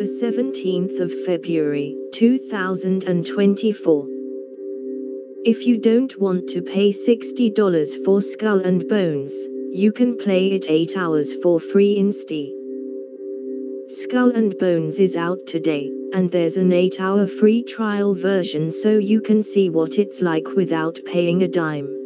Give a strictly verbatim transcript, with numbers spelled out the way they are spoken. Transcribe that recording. the seventeenth of February, two thousand twenty-four. If you don't want to pay sixty dollars for Skull and Bones, you can play it eight hours for free in Steam. Skull and Bones is out today, and there's an eight hour free trial version so you can see what it's like without paying a dime.